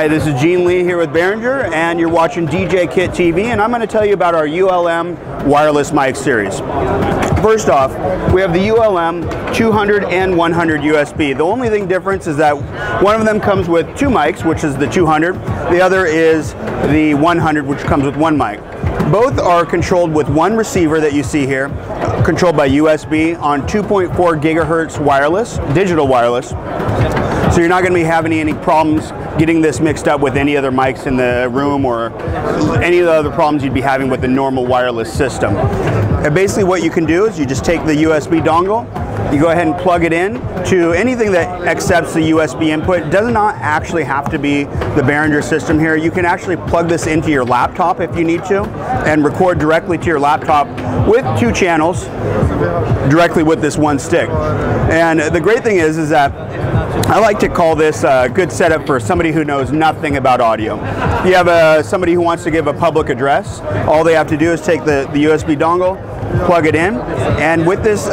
Hi, this is Gene Lee here with Behringer, and you're watching DJ Kit TV, and I'm going to tell you about our ULM Wireless Mic Series. First off, we have the ULM 200 and 100 USB. The only thing difference is that one of them comes with two mics, which is the 200. The other is the 100, which comes with one mic. Both are controlled with one receiver that you see here, controlled by USB on 2.4 gigahertz wireless, digital wireless. So you're not going to be having any problems getting this mixed up with any other mics in the room or any of the other problems you'd be having with the normal wireless system. And basically what you can do is you just take the USB dongle, you go ahead and plug it in to anything that accepts the USB input. It does not actually have to be the Behringer system here. You can actually plug this into your laptop if you need to and record directly to your laptop with two channels directly with this one stick. And the great thing is that I like to call this a good setup for somebody who knows nothing about audio. If you have somebody who wants to give a public address, all they have to do is take the USB dongle, plug it in, and with this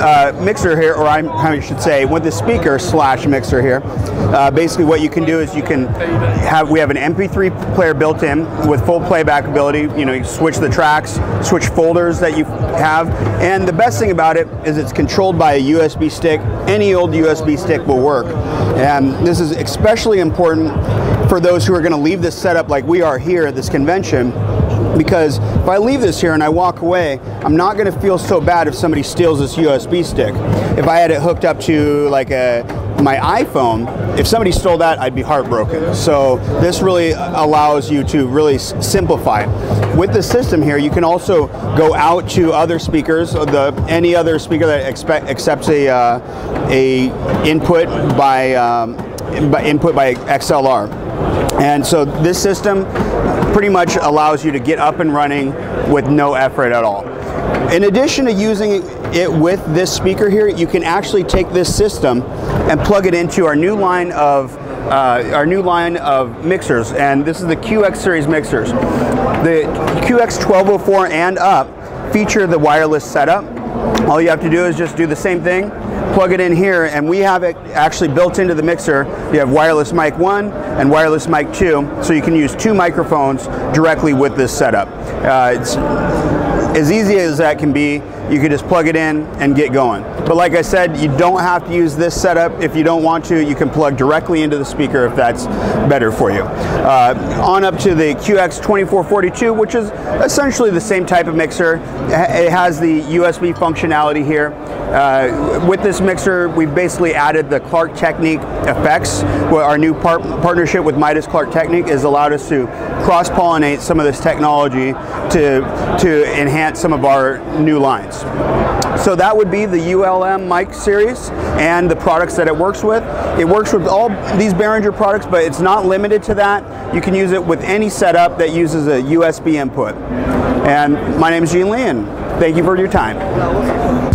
mixer here, or I should say, with the speaker slash mixer here, basically what you can do is we have an MP3 player built in with full playback ability. You know, you switch the tracks, switch folders that you have, and the best thing about it is it's controlled by a USB stick. Any old USB stick will work, and this is especially important for those who are going to leave this setup like we are here at this convention. Because if I leave this here and I walk away, I'm not going to feel so bad if somebody steals this USB stick. If I had it hooked up to like my iPhone, if somebody stole that, I'd be heartbroken. So this really allows you to really simplify. With the system here, you can also go out to other speakers, any other speaker that accepts a input by XLR. And so this system pretty much allows you to get up and running with no effort at all. In addition to using it with this speaker here, you can actually take this system and plug it into our new line of mixers, and this is the QX series mixers. The QX 1204 and up feature the wireless setup. All you have to do is just do the same thing, plug it in here, and we have it actually built into the mixer. You have wireless mic 1 and wireless mic 2, so you can use two microphones directly with this setup. It's as easy as that can be. You can just plug it in and get going. But like I said, you don't have to use this setup. If you don't want to, you can plug directly into the speaker if that's better for you. On up to the QX2442, which is essentially the same type of mixer. It has the USB functionality here. With this mixer, we've basically added the Klark Teknik effects. Our new partnership with Midas Klark Teknik has allowed us to cross-pollinate some of this technology to enhance some of our new lines. So that would be the ULM mic series and the products that it works with. It works with all these Behringer products, but it's not limited to that. You can use it with any setup that uses a USB input. And my name is Gene Lee, and thank you for your time.